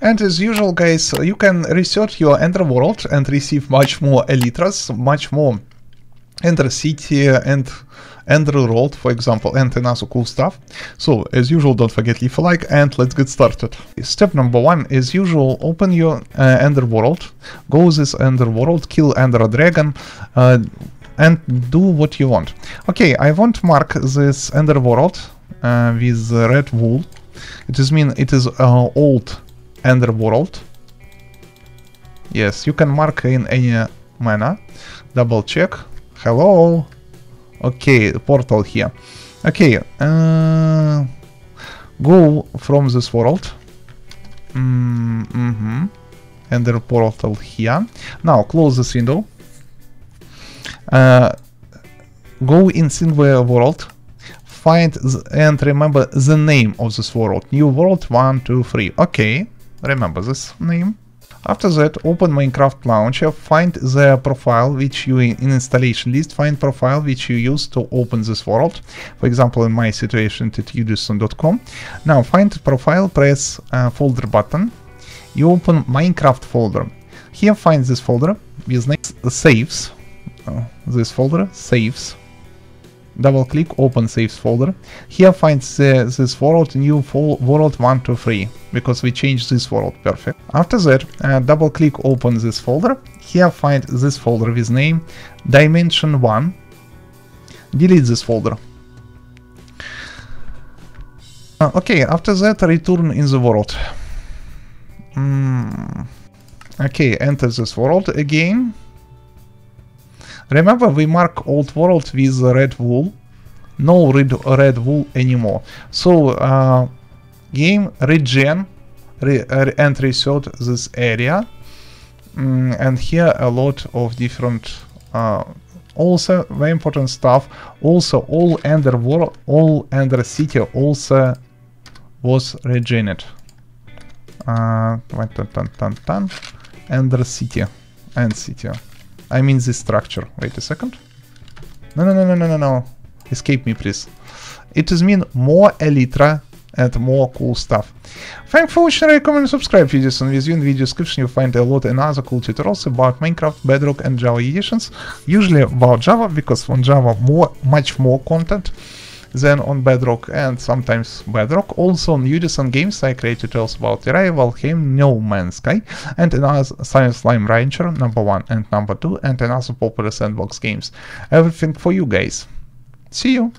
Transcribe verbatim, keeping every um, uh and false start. And as usual, guys, you can research your Ender world and receive much more Elytras, much more Ender City and Enderworld, for example, and another cool stuff. So, as usual, don't forget leave a like, and let's get started. Step number one, as usual, open your uh, Enderworld, go this Enderworld, kill Ender Dragon, uh, and do what you want. Okay, I want to mark this Enderworld uh, with red wool. It is mean it is uh, old Enderworld. Yes, you can mark in any manner. Double check. Hello. Okay, portal here. Okay, uh, go from this world. Mm-hmm. Ender portal here. Now close this window. Uh, go in single world. Find the, and remember the name of this world. New world one two three. Okay, remember this name. After that, open Minecraft launcher, find the profile which you in installation list, find profile which you use to open this world. For example, in my situation, it's udison dot com. Now find profile, press uh, folder button. You open Minecraft folder. Here find this folder with name saves. Uh, this folder saves. Double click, open saves folder. Here find the, this world, new world one two three, because we changed this world, perfect. After that, uh, double click, open this folder. Here find this folder with name dimension one. Delete this folder. Uh, okay, after that, return in the world. Mm. Okay, enter this world again. Remember, we mark old world with red wool. No red, red wool anymore. So, uh, game regen re, uh, and research this area. Mm, and here a lot of different, uh, also very important stuff. Also, all Ender world, all Ender city also was regenerated. Uh, Ender city and city. I mean this structure. Wait a second. No, no, no, no, no, no, no. Escape me, please. It is mean more Elytra and more cool stuff. Thanks for watching. I recommend and subscribe to Udisen. With you in the video description, you'll find a lot and other cool tutorials about Minecraft, Bedrock, and Java editions. Usually about Java, because on Java more, much more content than on Bedrock, and sometimes Bedrock. Also on Udisen games I create tutorials about Arrival, Him, No Man's Sky, and another Slime Rancher number one and number two, and another popular sandbox games. Everything for you guys. See you!